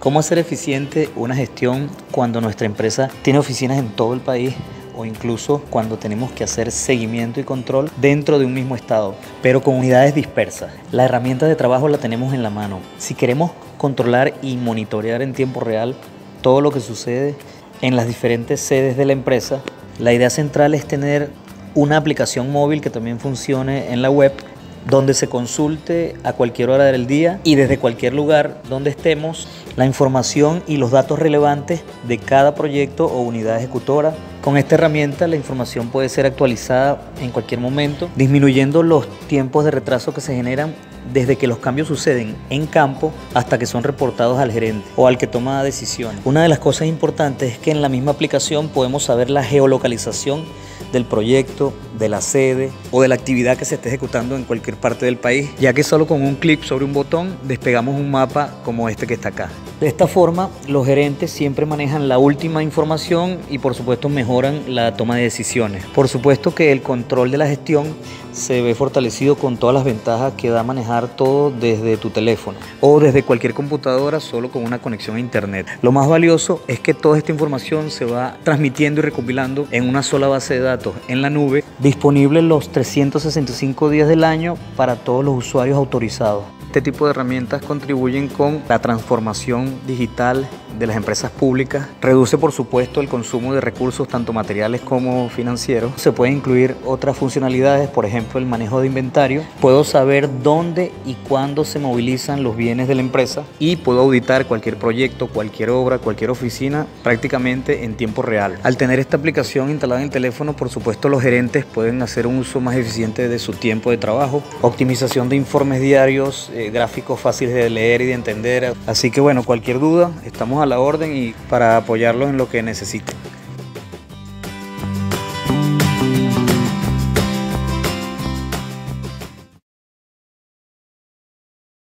¿Cómo hacer eficiente una gestión cuando nuestra empresa tiene oficinas en todo el país o incluso cuando tenemos que hacer seguimiento y control dentro de un mismo estado, pero con unidades dispersas? La herramienta de trabajo la tenemos en la mano. Si queremos controlar y monitorear en tiempo real todo lo que sucede en las diferentes sedes de la empresa, la idea central es tener una aplicación móvil que también funcione en la web, donde se consulte a cualquier hora del día y desde cualquier lugar donde estemos la información y los datos relevantes de cada proyecto o unidad ejecutora. Con esta herramienta la información puede ser actualizada en cualquier momento, disminuyendo los tiempos de retraso que se generan desde que los cambios suceden en campo hasta que son reportados al gerente o al que toma decisiones. Una de las cosas importantes es que en la misma aplicación podemos saber la geolocalización del proyecto, de la sede o de la actividad que se esté ejecutando en cualquier parte del país, ya que solo con un clic sobre un botón desplegamos un mapa como este que está acá. De esta forma, los gerentes siempre manejan la última información y por supuesto mejoran la toma de decisiones. Por supuesto que el control de la gestión se ve fortalecido con todas las ventajas que da manejar todo desde tu teléfono o desde cualquier computadora solo con una conexión a internet. Lo más valioso es que toda esta información se va transmitiendo y recopilando en una sola base de datos en la nube, disponible los 365 días del año para todos los usuarios autorizados. Este tipo de herramientas contribuyen con la transformación digital de las empresas públicas, reduce por supuesto el consumo de recursos tanto materiales como financieros. Se pueden incluir otras funcionalidades, por ejemplo el manejo de inventario. Puedo saber dónde y cuándo se movilizan los bienes de la empresa y puedo auditar cualquier proyecto, cualquier obra, cualquier oficina prácticamente en tiempo real. Al tener esta aplicación instalada en el teléfono, por supuesto los gerentes pueden hacer un uso más eficiente de su tiempo de trabajo, optimización de informes diarios, gráficos fáciles de leer y de entender. Así que bueno, cualquier duda, estamos a la orden y para apoyarlos en lo que necesiten.